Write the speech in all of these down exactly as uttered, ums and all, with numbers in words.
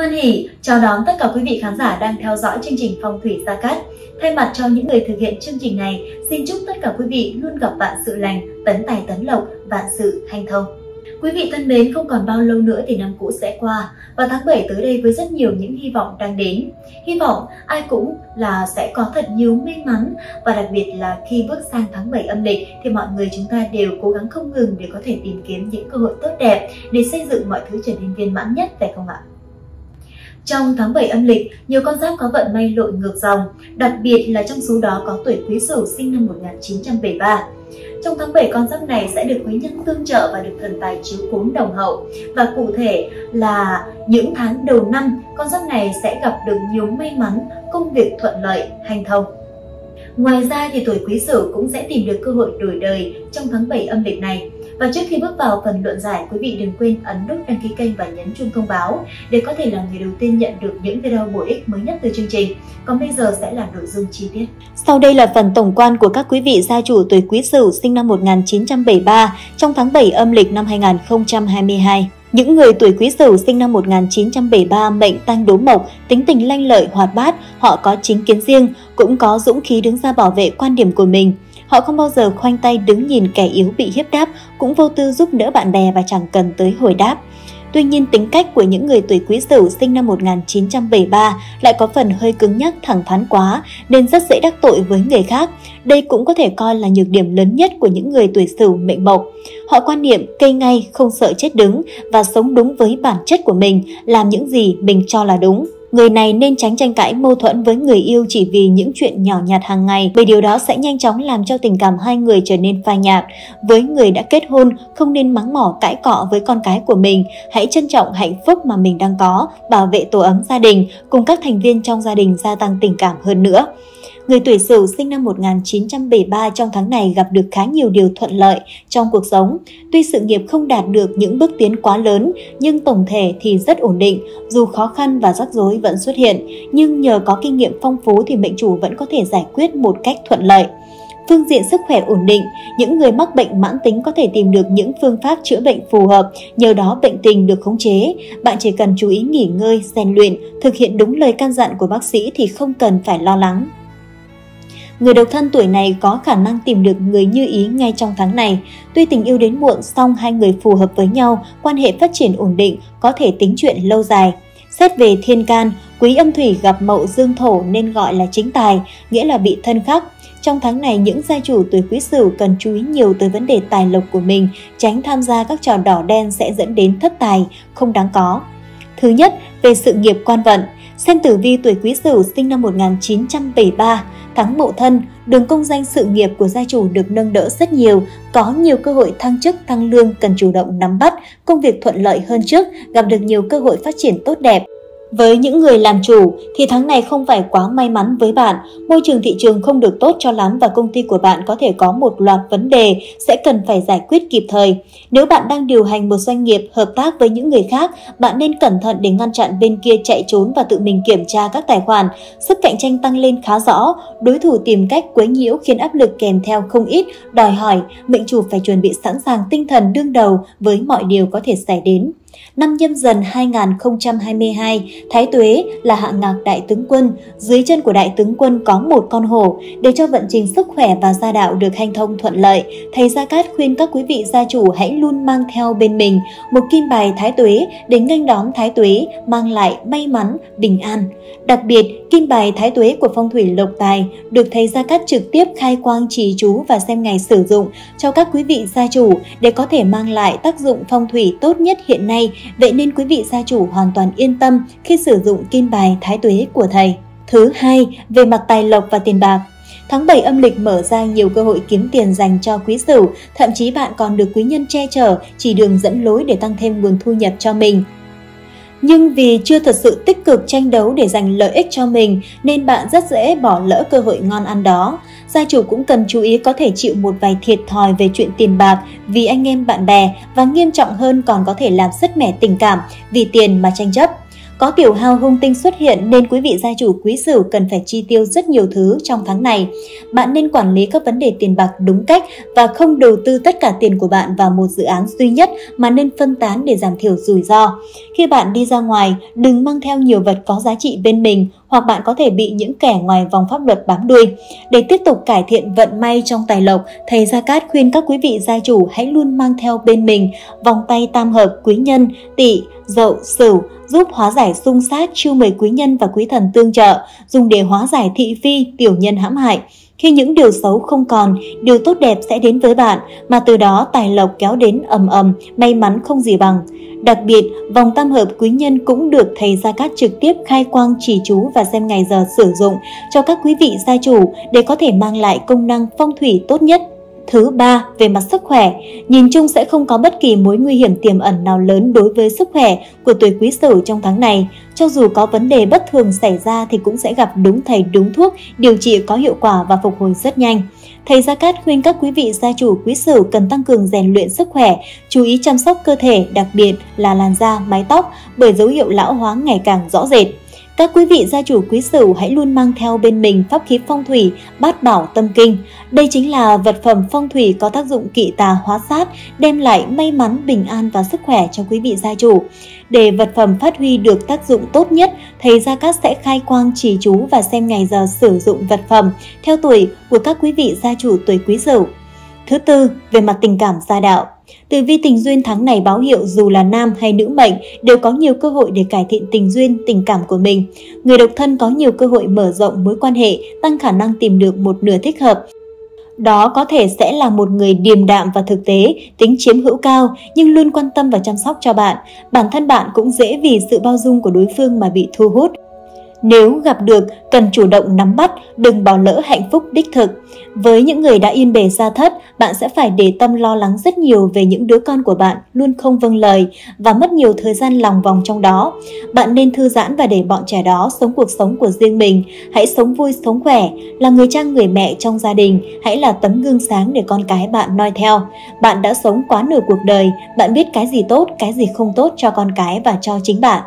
Hoan hỉ chào đón tất cả quý vị khán giả đang theo dõi chương trình Phong thủy Gia Cát. Thay mặt cho những người thực hiện chương trình này, xin chúc tất cả quý vị luôn gặp vạn sự lành, tấn tài tấn lộc, vạn sự hanh thông. Quý vị thân mến, không còn bao lâu nữa thì năm cũ sẽ qua và tháng bảy tới đây với rất nhiều những hy vọng đang đến. Hy vọng ai cũng là sẽ có thật nhiều may mắn, và đặc biệt là khi bước sang tháng bảy âm lịch thì mọi người chúng ta đều cố gắng không ngừng để có thể tìm kiếm những cơ hội tốt đẹp để xây dựng mọi thứ trở nên viên mãn nhất, phải không ạ? Trong tháng bảy âm lịch, nhiều con giáp có vận may lội ngược dòng, đặc biệt là trong số đó có tuổi Quý Sửu sinh năm một nghìn chín trăm bảy mươi ba. Trong tháng bảy, con giáp này sẽ được quý nhân tương trợ và được thần tài chiếu cố đồng hậu. Và cụ thể là những tháng đầu năm, con giáp này sẽ gặp được nhiều may mắn, công việc thuận lợi, hanh thông. Ngoài ra thì tuổi Quý Sửu cũng sẽ tìm được cơ hội đổi đời trong tháng bảy âm lịch này. Và trước khi bước vào phần luận giải, quý vị đừng quên ấn nút đăng ký kênh và nhấn chuông thông báo để có thể là người đầu tiên nhận được những video bổ ích mới nhất từ chương trình. Còn bây giờ sẽ là nội dung chi tiết. Sau đây là phần tổng quan của các quý vị gia chủ tuổi Quý Sửu sinh năm một nghìn chín trăm bảy mươi ba trong tháng bảy âm lịch năm hai nghìn không trăm hai mươi hai. Những người tuổi Quý Sửu sinh năm một nghìn chín trăm bảy mươi ba mệnh Tang Đố Mộc, tính tình lanh lợi hoạt bát, họ có chính kiến riêng, cũng có dũng khí đứng ra bảo vệ quan điểm của mình. Họ không bao giờ khoanh tay đứng nhìn kẻ yếu bị hiếp đáp, cũng vô tư giúp đỡ bạn bè và chẳng cần tới hồi đáp. Tuy nhiên, tính cách của những người tuổi Quý Sửu sinh năm một nghìn chín trăm bảy mươi ba lại có phần hơi cứng nhắc, thẳng thắn quá nên rất dễ đắc tội với người khác. Đây cũng có thể coi là nhược điểm lớn nhất của những người tuổi Sửu mệnh Mộc. Họ quan niệm cây ngay, không sợ chết đứng và sống đúng với bản chất của mình, làm những gì mình cho là đúng. Người này nên tránh tranh cãi mâu thuẫn với người yêu chỉ vì những chuyện nhỏ nhặt hàng ngày, bởi điều đó sẽ nhanh chóng làm cho tình cảm hai người trở nên phai nhạt. Với người đã kết hôn, không nên mắng mỏ cãi cọ với con cái của mình. Hãy trân trọng hạnh phúc mà mình đang có, bảo vệ tổ ấm gia đình, cùng các thành viên trong gia đình gia tăng tình cảm hơn nữa. Người tuổi Sửu sinh năm một nghìn chín trăm bảy mươi ba trong tháng này gặp được khá nhiều điều thuận lợi trong cuộc sống. Tuy sự nghiệp không đạt được những bước tiến quá lớn, nhưng tổng thể thì rất ổn định. Dù khó khăn và rắc rối vẫn xuất hiện, nhưng nhờ có kinh nghiệm phong phú thì mệnh chủ vẫn có thể giải quyết một cách thuận lợi. Phương diện sức khỏe ổn định, những người mắc bệnh mãn tính có thể tìm được những phương pháp chữa bệnh phù hợp, nhờ đó bệnh tình được khống chế. Bạn chỉ cần chú ý nghỉ ngơi, rèn luyện, thực hiện đúng lời căn dặn của bác sĩ thì không cần phải lo lắng. Người độc thân tuổi này có khả năng tìm được người như ý ngay trong tháng này. Tuy tình yêu đến muộn, song hai người phù hợp với nhau, quan hệ phát triển ổn định, có thể tính chuyện lâu dài. Xét về thiên can, quý âm thủy gặp mậu dương thổ nên gọi là chính tài, nghĩa là bị thân khắc. Trong tháng này, những gia chủ tuổi Quý Sửu cần chú ý nhiều tới vấn đề tài lộc của mình, tránh tham gia các trò đỏ đen sẽ dẫn đến thất tài, không đáng có. Thứ nhất, về sự nghiệp quan vận. Xem tử vi tuổi Quý Sửu sinh năm một nghìn chín trăm bảy mươi ba, tháng Mậu Thân, đường công danh sự nghiệp của gia chủ được nâng đỡ rất nhiều, có nhiều cơ hội thăng chức, tăng lương cần chủ động nắm bắt, công việc thuận lợi hơn trước, gặp được nhiều cơ hội phát triển tốt đẹp. Với những người làm chủ thì tháng này không phải quá may mắn với bạn, môi trường thị trường không được tốt cho lắm và công ty của bạn có thể có một loạt vấn đề sẽ cần phải giải quyết kịp thời. Nếu bạn đang điều hành một doanh nghiệp, hợp tác với những người khác, bạn nên cẩn thận để ngăn chặn bên kia chạy trốn và tự mình kiểm tra các tài khoản. Sức cạnh tranh tăng lên khá rõ, đối thủ tìm cách quấy nhiễu khiến áp lực kèm theo không ít, đòi hỏi mệnh chủ phải chuẩn bị sẵn sàng tinh thần đương đầu với mọi điều có thể xảy đến. Năm Nhâm Dần hai nghìn không trăm hai mươi hai, Thái Tuế là hạ ngạc đại tướng quân, dưới chân của đại tướng quân có một con hổ. Để cho vận trình sức khỏe và gia đạo được hanh thông thuận lợi, thầy Gia Cát khuyên các quý vị gia chủ hãy luôn mang theo bên mình một kim bài Thái Tuế để nghênh đón Thái Tuế mang lại may mắn, bình an. Đặc biệt, kim bài Thái Tuế của phong thủy lộc tài được thầy Gia Cát trực tiếp khai quang trì chú và xem ngày sử dụng cho các quý vị gia chủ để có thể mang lại tác dụng phong thủy tốt nhất hiện nay. Vậy nên quý vị gia chủ hoàn toàn yên tâm khi sử dụng kim bài Thái Tuế của thầy. Thứ hai, về mặt tài lộc và tiền bạc. Tháng bảy âm lịch mở ra nhiều cơ hội kiếm tiền dành cho Quý Sửu, thậm chí bạn còn được quý nhân che chở, chỉ đường dẫn lối để tăng thêm nguồn thu nhập cho mình. Nhưng vì chưa thật sự tích cực tranh đấu để giành lợi ích cho mình nên bạn rất dễ bỏ lỡ cơ hội ngon ăn đó. Gia chủ cũng cần chú ý có thể chịu một vài thiệt thòi về chuyện tiền bạc vì anh em bạn bè, và nghiêm trọng hơn còn có thể làm sứt mẻ tình cảm vì tiền mà tranh chấp. Có kiểu hao hung tinh xuất hiện nên quý vị gia chủ Quý Sửu cần phải chi tiêu rất nhiều thứ trong tháng này. Bạn nên quản lý các vấn đề tiền bạc đúng cách và không đầu tư tất cả tiền của bạn vào một dự án duy nhất mà nên phân tán để giảm thiểu rủi ro. Khi bạn đi ra ngoài, đừng mang theo nhiều vật có giá trị bên mình hoặc bạn có thể bị những kẻ ngoài vòng pháp luật bám đuôi. Để tiếp tục cải thiện vận may trong tài lộc, thầy Gia Cát khuyên các quý vị gia chủ hãy luôn mang theo bên mình vòng tay tam hợp quý nhân, Tỵ, Dậu, Sửu, giúp hóa giải xung sát, chiêu mời quý nhân và quý thần tương trợ, dùng để hóa giải thị phi, tiểu nhân hãm hại. Khi những điều xấu không còn, điều tốt đẹp sẽ đến với bạn, mà từ đó tài lộc kéo đến ầm ầm, may mắn không gì bằng. Đặc biệt, vòng tam hợp quý nhân cũng được thầy Gia Cát trực tiếp khai quang chỉ chú và xem ngày giờ sử dụng cho các quý vị gia chủ để có thể mang lại công năng phong thủy tốt nhất. Thứ ba, về mặt sức khỏe, nhìn chung sẽ không có bất kỳ mối nguy hiểm tiềm ẩn nào lớn đối với sức khỏe của tuổi Quý Sửu trong tháng này. Cho dù có vấn đề bất thường xảy ra thì cũng sẽ gặp đúng thầy đúng thuốc, điều trị có hiệu quả và phục hồi rất nhanh. Thầy Gia Cát khuyên các quý vị gia chủ Quý Sửu cần tăng cường rèn luyện sức khỏe, chú ý chăm sóc cơ thể, đặc biệt là làn da, mái tóc, bởi dấu hiệu lão hóa ngày càng rõ rệt. Các quý vị gia chủ Quý Sửu hãy luôn mang theo bên mình pháp khí phong thủy Bát Bảo Tâm Kinh. Đây chính là vật phẩm phong thủy có tác dụng kỵ tà hóa sát, đem lại may mắn, bình an và sức khỏe cho quý vị gia chủ. Để vật phẩm phát huy được tác dụng tốt nhất, thầy Gia Cát sẽ khai quang chỉ chú và xem ngày giờ sử dụng vật phẩm theo tuổi của các quý vị gia chủ tuổi Quý Sửu. Thứ tư, về mặt tình cảm gia đạo. Tử vi tình duyên tháng này báo hiệu dù là nam hay nữ mệnh đều có nhiều cơ hội để cải thiện tình duyên, tình cảm của mình. Người độc thân có nhiều cơ hội mở rộng mối quan hệ, tăng khả năng tìm được một nửa thích hợp. Đó có thể sẽ là một người điềm đạm và thực tế, tính chiếm hữu cao nhưng luôn quan tâm và chăm sóc cho bạn. Bản thân bạn cũng dễ vì sự bao dung của đối phương mà bị thu hút. Nếu gặp được, cần chủ động nắm bắt, đừng bỏ lỡ hạnh phúc đích thực. Với những người đã yên bề gia thất, bạn sẽ phải để tâm lo lắng rất nhiều về những đứa con của bạn luôn không vâng lời và mất nhiều thời gian lòng vòng trong đó. Bạn nên thư giãn và để bọn trẻ đó sống cuộc sống của riêng mình. Hãy sống vui, sống khỏe, là người cha người mẹ trong gia đình, hãy là tấm gương sáng để con cái bạn noi theo. Bạn đã sống quá nửa cuộc đời, bạn biết cái gì tốt, cái gì không tốt cho con cái và cho chính bạn.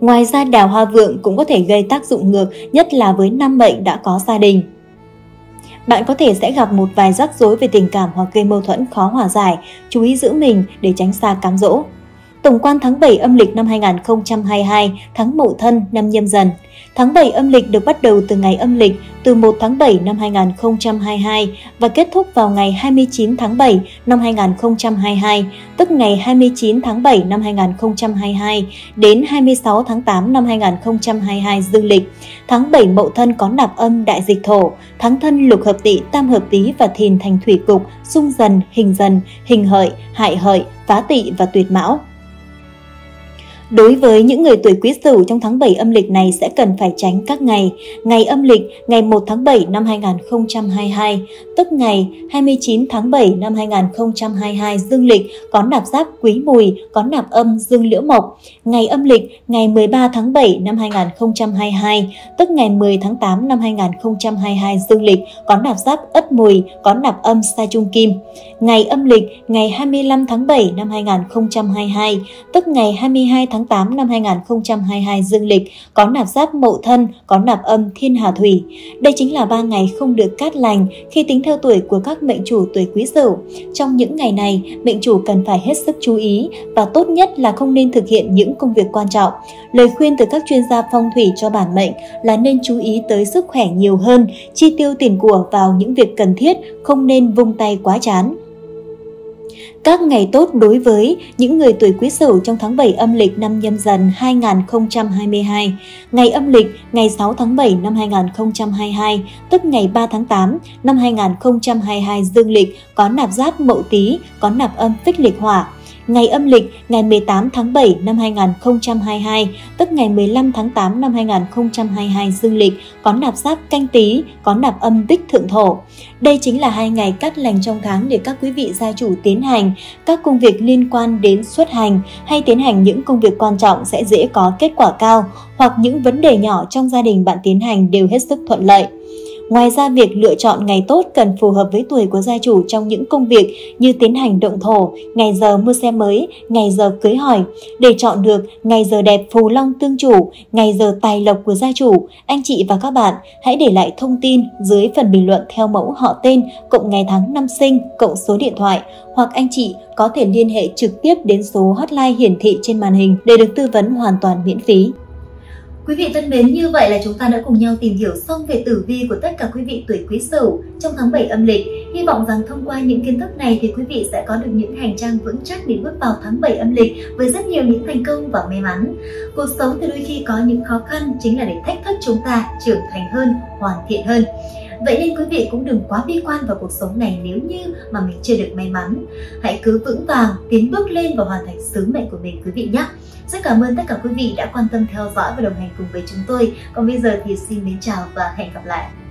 Ngoài ra, đào hoa vượng cũng có thể gây tác dụng ngược, nhất là với nam mệnh đã có gia đình. Bạn có thể sẽ gặp một vài rắc rối về tình cảm hoặc gây mâu thuẫn khó hòa giải, chú ý giữ mình để tránh xa cám dỗ. Tổng quan tháng bảy âm lịch năm hai nghìn không trăm hai mươi hai, tháng Mậu Thân, năm Nhâm Dần. Tháng bảy âm lịch được bắt đầu từ ngày âm lịch từ một tháng bảy năm hai nghìn không trăm hai mươi hai và kết thúc vào ngày hai mươi chín tháng bảy năm hai nghìn không trăm hai mươi hai, tức ngày hai mươi chín tháng bảy năm hai nghìn không trăm hai mươi hai đến hai mươi sáu tháng tám năm hai nghìn không trăm hai mươi hai dương lịch. Tháng bảy Mậu Thân có nạp âm đại dịch Thổ, tháng Thân lục hợp Tỵ, tam hợp Tý và Thìn thành thủy cục, xung Dần, hình Dần, hình Hợi, hại Hợi, phá Tỵ và tuyệt Mão. Đối với những người tuổi Quý Sửu trong tháng bảy âm lịch này sẽ cần phải tránh các ngày. Ngày âm lịch ngày một tháng bảy năm hai nghìn không trăm hai mươi hai, tức ngày hai mươi chín tháng bảy năm hai nghìn không trăm hai mươi hai dương lịch có nạp giáp Quý Mùi, có nạp âm dương Liễu Mộc. Ngày âm lịch ngày mười ba tháng bảy năm hai nghìn không trăm hai mươi hai, tức ngày mười tháng tám năm hai nghìn không trăm hai mươi hai dương lịch có nạp giáp Ất Mùi, có nạp âm Sa Trung Kim. Ngày âm lịch ngày hai mươi lăm tháng bảy năm hai nghìn không trăm hai mươi hai, tức ngày hai mươi hai tháng tám năm hai nghìn không trăm hai mươi hai dương lịch có nạp giáp Mậu Thân, có nạp âm Thiên Hà Thủy. Đây chính là ba ngày không được cát lành khi tính theo tuổi của các mệnh chủ tuổi Quý Sửu. Trong những ngày này, mệnh chủ cần phải hết sức chú ý và tốt nhất là không nên thực hiện những công việc quan trọng. Lời khuyên từ các chuyên gia phong thủy cho bản mệnh là nên chú ý tới sức khỏe nhiều hơn, chi tiêu tiền của vào những việc cần thiết, không nên vung tay quá chán. Các ngày tốt đối với những người tuổi Quý Sửu trong tháng bảy âm lịch năm Nhâm Dần hai nghìn không trăm hai mươi hai. Ngày âm lịch ngày sáu tháng bảy năm hai nghìn không trăm hai mươi hai, tức ngày ba tháng tám năm hai nghìn không trăm hai mươi hai dương lịch có nạp giáp Mậu Tý, có nạp âm Phích Lịch Hỏa. Ngày âm lịch ngày mười tám tháng bảy năm hai nghìn không trăm hai mươi hai, tức ngày mười lăm tháng tám năm hai nghìn không trăm hai mươi hai dương lịch có nạp giáp Canh Tý, có nạp âm Bích Thượng Thổ. Đây chính là hai ngày cát lành trong tháng để các quý vị gia chủ tiến hành các công việc liên quan đến xuất hành hay tiến hành những công việc quan trọng sẽ dễ có kết quả cao, hoặc những vấn đề nhỏ trong gia đình bạn tiến hành đều hết sức thuận lợi. Ngoài ra, việc lựa chọn ngày tốt cần phù hợp với tuổi của gia chủ trong những công việc như tiến hành động thổ, ngày giờ mua xe mới, ngày giờ cưới hỏi. Để chọn được ngày giờ đẹp phù long tương chủ, ngày giờ tài lộc của gia chủ, anh chị và các bạn hãy để lại thông tin dưới phần bình luận theo mẫu họ tên, cộng ngày tháng năm sinh, cộng số điện thoại, hoặc anh chị có thể liên hệ trực tiếp đến số hotline hiển thị trên màn hình để được tư vấn hoàn toàn miễn phí. Quý vị thân mến, như vậy là chúng ta đã cùng nhau tìm hiểu xong về tử vi của tất cả quý vị tuổi Quý Sửu trong tháng bảy âm lịch. Hy vọng rằng thông qua những kiến thức này thì quý vị sẽ có được những hành trang vững chắc để bước vào tháng bảy âm lịch với rất nhiều những thành công và may mắn. Cuộc sống thì đôi khi có những khó khăn chính là để thách thức chúng ta trưởng thành hơn, hoàn thiện hơn. Vậy nên quý vị cũng đừng quá bi quan vào cuộc sống này nếu như mà mình chưa được may mắn. Hãy cứ vững vàng, tiến bước lên và hoàn thành sứ mệnh của mình quý vị nhé. Rất cảm ơn tất cả quý vị đã quan tâm theo dõi và đồng hành cùng với chúng tôi. Còn bây giờ thì xin mến chào và hẹn gặp lại.